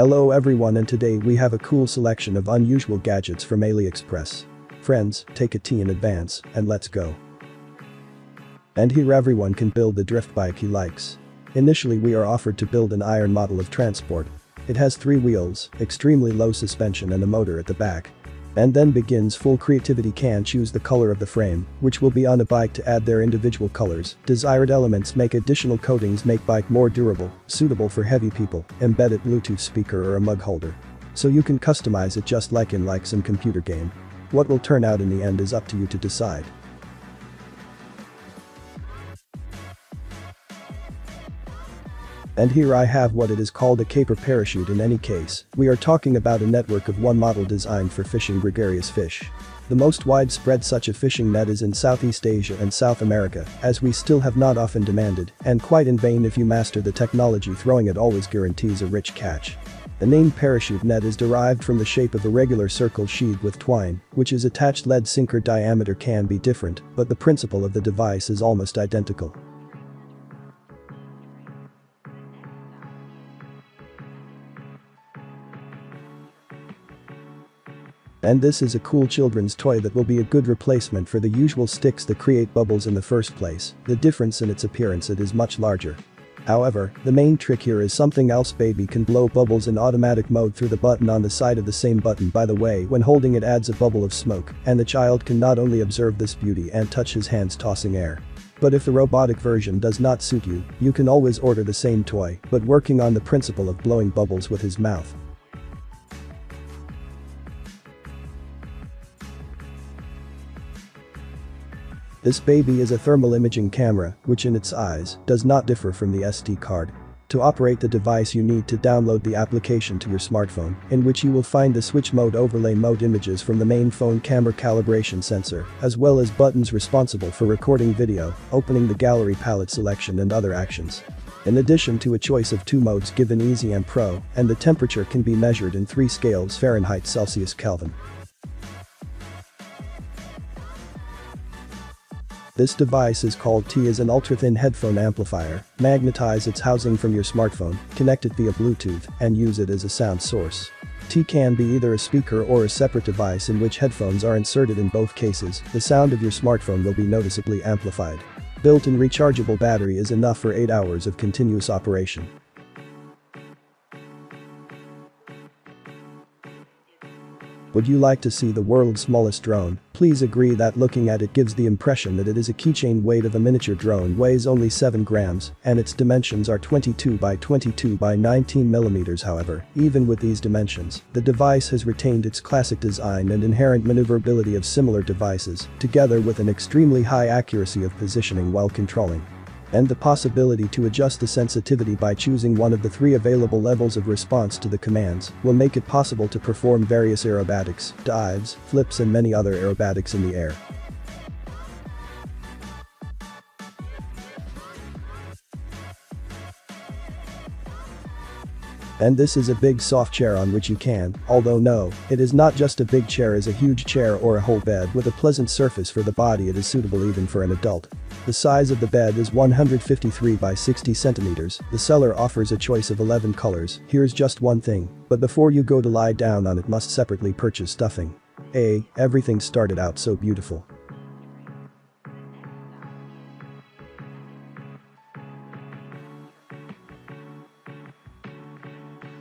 Hello everyone, and today we have a cool selection of unusual gadgets from AliExpress. Friends, take a tea in advance, and let's go. And here everyone can build the drift bike he likes. Initially we are offered to build an iron model of transport. It has 3 wheels, extremely low suspension and a motor at the back. And then begins full creativity. Can choose the color of the frame, which will be on a bike to add their individual colors, desired elements, make additional coatings, make bike more durable, suitable for heavy people, embed a Bluetooth speaker or a mug holder. So you can customize it just like in some computer game. What will turn out in the end is up to you to decide. And here I have what it is called a caper parachute. In any case, we are talking about a network of one model designed for fishing gregarious fish. The most widespread such a fishing net is in Southeast Asia and South America, as we still have not often demanded, and quite in vain. If you master the technology, throwing it always guarantees a rich catch. The name parachute net is derived from the shape of a regular circle sheathed with twine, which is attached. Lead sinker diameter can be different, but the principle of the device is almost identical. And this is a cool children's toy that will be a good replacement for the usual sticks that create bubbles in the first place. The difference in its appearance, it is much larger. However, the main trick here is something else. Baby can blow bubbles in automatic mode through the button on the side of the same button. By the way, when holding it adds a bubble of smoke, and the child can not only observe this beauty and touch his hands tossing air. But if the robotic version does not suit you, you can always order the same toy, but working on the principle of blowing bubbles with his mouth. This baby is a thermal imaging camera, which in its eyes does not differ from the SD card. To operate the device you need to download the application to your smartphone, in which you will find the switch mode, overlay mode, images from the main phone, camera calibration sensor, as well as buttons responsible for recording video, opening the gallery, palette selection and other actions. In addition to a choice of 2 modes given, easy and pro, and the temperature can be measured in 3 scales: Fahrenheit, Celsius, Kelvin. This device is called T. Is an ultra-thin headphone amplifier. Magnetize its housing from your smartphone, connect it via Bluetooth, and use it as a sound source. T can be either a speaker or a separate device in which headphones are inserted. In both cases, the sound of your smartphone will be noticeably amplified. Built-in rechargeable battery is enough for 8 hours of continuous operation. Would you like to see the world's smallest drone? Please agree that looking at it gives the impression that it is a keychain. Weight of a miniature drone weighs only 7 grams, and its dimensions are 22 by 22 by 19 millimeters. However, even with these dimensions, the device has retained its classic design and inherent maneuverability of similar devices, together with an extremely high accuracy of positioning while controlling. And the possibility to adjust the sensitivity by choosing one of the 3 available levels of response to the commands will make it possible to perform various aerobatics, dives, flips and many other aerobatics in the air. And this is a big soft chair on which you can, although no, it is not just a big chair, is a huge chair or a whole bed with a pleasant surface for the body. It is suitable even for an adult. The size of the bed is 153 by 60 centimeters. The seller offers a choice of 11 colors. Here's just one thing, but before you go to lie down on it, must separately purchase stuffing. Everything started out so beautiful.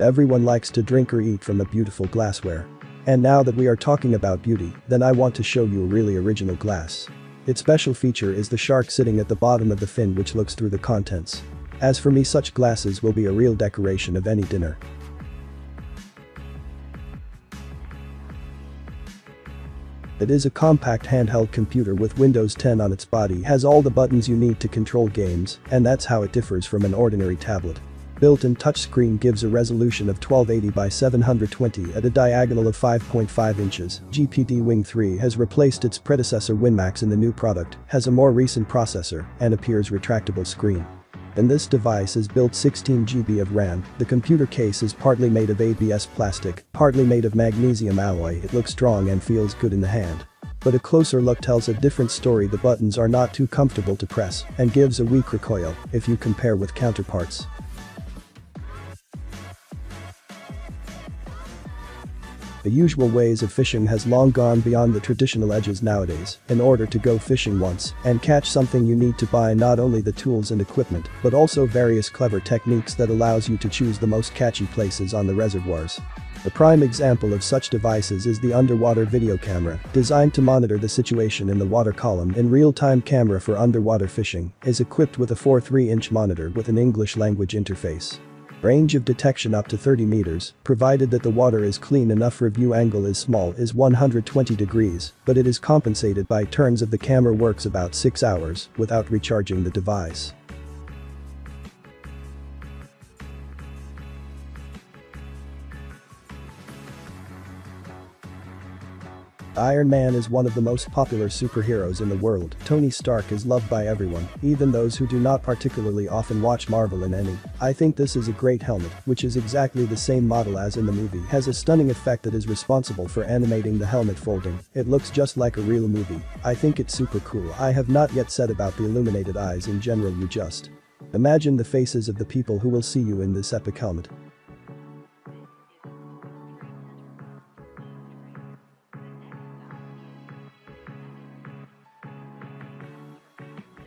Everyone likes to drink or eat from a beautiful glassware. And now that we are talking about beauty, then I want to show you a really original glass. Its special feature is the shark sitting at the bottom of the fin, which looks through the contents. As for me, such glasses will be a real decoration of any dinner. It is a compact handheld computer with Windows 10 on its body, has all the buttons you need to control games, and that's how it differs from an ordinary tablet. Built-in touchscreen gives a resolution of 1280 by 720 at a diagonal of 5.5 inches. GPD Wing 3 has replaced its predecessor Winmax in the new product, has a more recent processor, and appears retractable screen. And this device is built 16 GB of RAM. The computer case is partly made of ABS plastic, partly made of magnesium alloy. It looks strong and feels good in the hand. But a closer look tells a different story. The buttons are not too comfortable to press and gives a weak recoil if you compare with counterparts. The usual ways of fishing has long gone beyond the traditional edges nowadays. In order to go fishing once and catch something, you need to buy not only the tools and equipment, but also various clever techniques that allows you to choose the most catchy places on the reservoirs. The prime example of such devices is the underwater video camera, designed to monitor the situation in the water column in real-time. Camera for underwater fishing is equipped with a 4.3-inch monitor with an English language interface. Range of detection up to 30 meters, provided that the water is clean enough. Review angle is small, is 120 degrees, but it is compensated by turns of the camera. Works about 6 hours without recharging the device. Iron Man is one of the most popular superheroes in the world. Tony Stark is loved by everyone, even those who do not particularly often watch Marvel in any. I think this is a great helmet, which is exactly the same model as in the movie. Has a stunning effect that is responsible for animating the helmet folding. It looks just like a real movie. I think it's super cool. I have not yet said about the illuminated eyes in general. You just imagine the faces of the people who will see you in this epic helmet.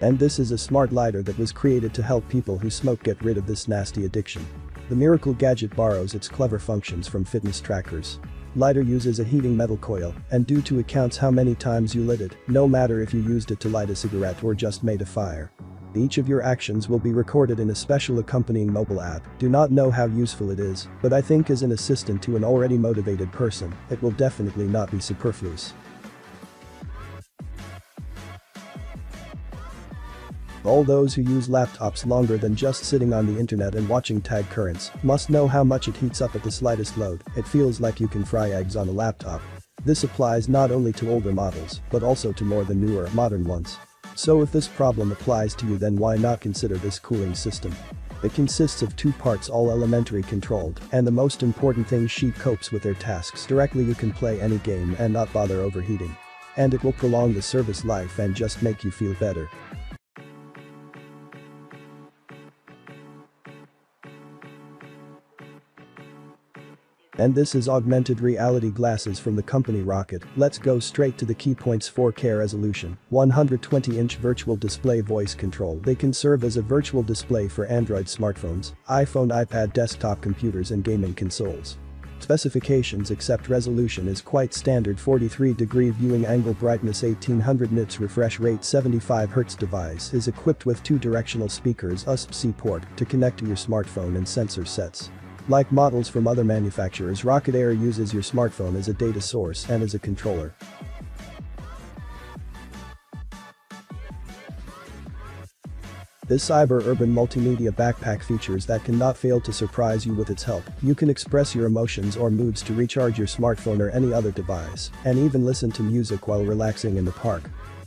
And this is a smart lighter that was created to help people who smoke get rid of this nasty addiction. The miracle gadget borrows its clever functions from fitness trackers. Lighter uses a heating metal coil, and due to it counts how many times you lit it, no matter if you used it to light a cigarette or just made a fire. Each of your actions will be recorded in a special accompanying mobile app. Do not know how useful it is, but I think as an assistant to an already motivated person, it will definitely not be superfluous. All those who use laptops longer than just sitting on the internet and watching tag currents must know how much it heats up at the slightest load. It feels like you can fry eggs on a laptop. This applies not only to older models, but also to more than newer modern ones. So if this problem applies to you, then why not consider this cooling system? It consists of two parts, all elementary controlled, and the most important thing, she copes with their tasks directly. You can play any game and not bother overheating. And it will prolong the service life and just make you feel better. And this is augmented reality glasses from the company Rokid. Let's go straight to the key points. 4K resolution, 120-inch virtual display, voice control. They can serve as a virtual display for Android smartphones, iPhone, iPad, desktop computers and gaming consoles. Specifications except resolution is quite standard. 43-degree viewing angle, brightness 1800 nits, refresh rate 75 Hz. Device is equipped with two directional speakers, USB C port to connect to your smartphone and sensor sets. Like models from other manufacturers, Rokid Air uses your smartphone as a data source and as a controller. This Cyber Urban Multimedia Backpack features that cannot fail to surprise you with its help. You can express your emotions or moods to recharge your smartphone or any other device, and even listen to music while relaxing in the park.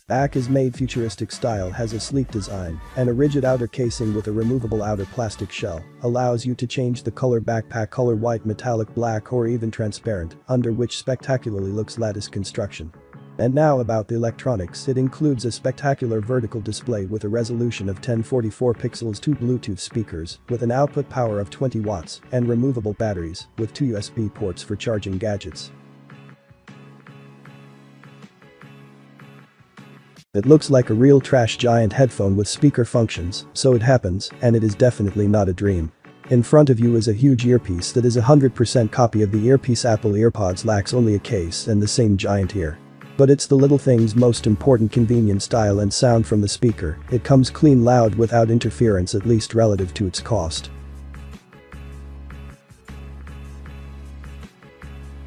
Back is made futuristic style, has a sleek design, and a rigid outer casing with a removable outer plastic shell, allows you to change the color. Backpack color white, metallic, black or even transparent, under which spectacularly looks lattice construction. And now about the electronics. It includes a spectacular vertical display with a resolution of 1044 pixels, two Bluetooth speakers with an output power of 20 watts, and removable batteries with two USB ports for charging gadgets. It looks like a real trash giant headphone with speaker functions, so it happens, and it is definitely not a dream. In front of you is a huge earpiece that is 100% copy of the earpiece Apple EarPods, lacks only a case and the same giant ear. But it's the little things most important. Convenient style and sound from the speaker. It comes clean, loud without interference, at least relative to its cost.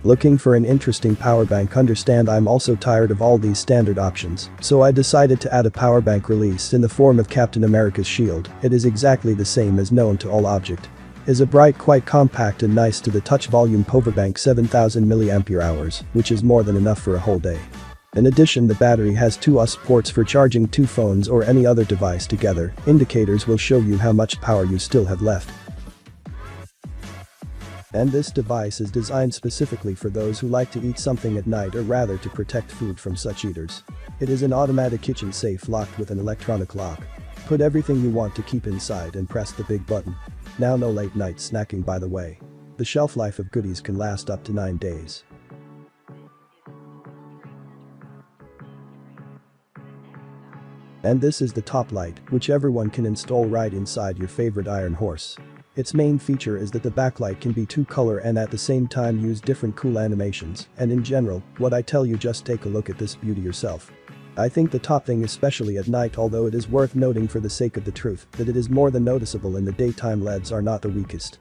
Looking for an interesting power bank? Understand, I'm also tired of all these standard options, so I decided to add a power bank release in the form of Captain America's shield. It is exactly the same as known to all. Object is a bright, quite compact and nice to the touch volume power bank, 7000 mAh, which is more than enough for a whole day. In addition, the battery has two USB ports for charging two phones or any other device together. Indicators will show you how much power you still have left. And this device is designed specifically for those who like to eat something at night, or rather to protect food from such eaters. It is an automatic kitchen safe locked with an electronic lock. Put everything you want to keep inside and press the big button. Now no late night snacking by the way. The shelf life of goodies can last up to 9 days. And this is the top light, which everyone can install right inside your favorite Iron Horse. Its main feature is that the backlight can be two-color and at the same time use different cool animations, and in general, what I tell you, just take a look at this beauty yourself. I think the top thing, especially at night, although it is worth noting for the sake of the truth that it is more than noticeable in the daytime, LEDs are not the weakest.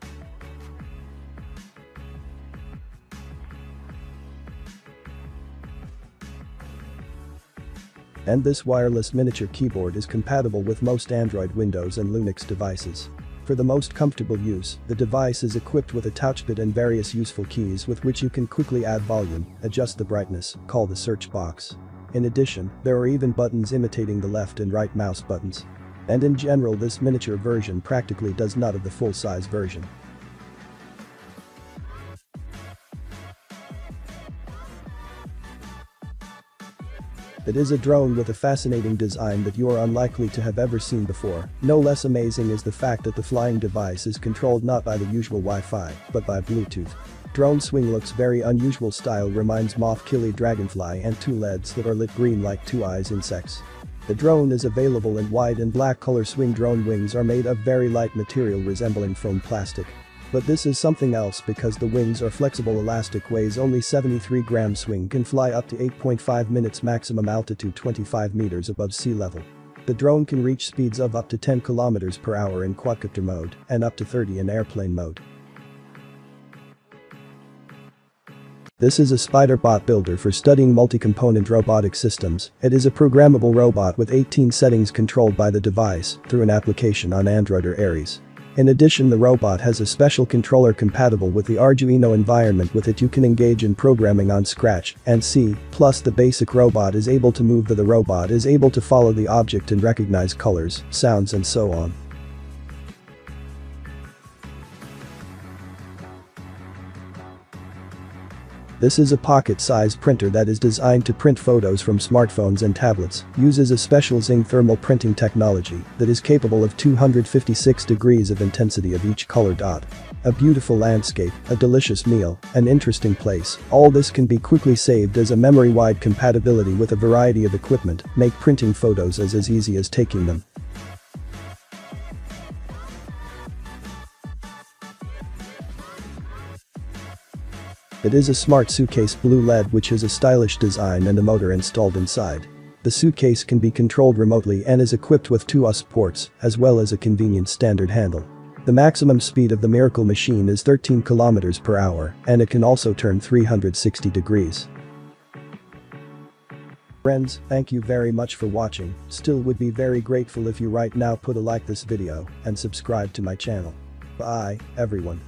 And this wireless miniature keyboard is compatible with most Android, Windows and Linux devices. For the most comfortable use, the device is equipped with a touchpad and various useful keys with which you can quickly add volume, adjust the brightness, call the search box. In addition, there are even buttons imitating the left and right mouse buttons. And in general, this miniature version practically does not have the full-size version. It is a drone with a fascinating design that you are unlikely to have ever seen before. No less amazing is the fact that the flying device is controlled not by the usual Wi-Fi, but by Bluetooth. Drone swing looks very unusual, style reminds moth-killy dragonfly, and two LEDs that are lit green like two eyes insects. The drone is available in white and black color. Swing Drone wings are made of very light material resembling foam plastic. But this is something else because the wings are flexible elastic, weighs only 73 grams. Swing can fly up to 8.5 minutes maximum altitude, 25 meters above sea level. The drone can reach speeds of up to 10 kilometers per hour in quadcopter mode and up to 30 in airplane mode. This is a SpiderBot builder for studying multi-component robotic systems. It is a programmable robot with 18 settings controlled by the device through an application on Android or Aries. In addition, the robot has a special controller compatible with the Arduino environment. With it, you can engage in programming on Scratch and C++. The basic robot is able to move. The robot is able to follow the object and recognize colors, sounds and so on. This is a pocket-sized printer that is designed to print photos from smartphones and tablets, uses a special zinc thermal printing technology that is capable of 256 degrees of intensity of each color. A beautiful landscape, a delicious meal, an interesting place, all this can be quickly saved as a memory-wide compatibility with a variety of equipment, make printing photos as easy as taking them. It is a smart suitcase, blue LED, which is a stylish design and a motor installed inside. The suitcase can be controlled remotely and is equipped with two USB ports, as well as a convenient standard handle. The maximum speed of the miracle machine is 13 kilometers per hour, and it can also turn 360 degrees. Friends, thank you very much for watching. Still would be very grateful if you right now put a like this video and subscribe to my channel. Bye, everyone.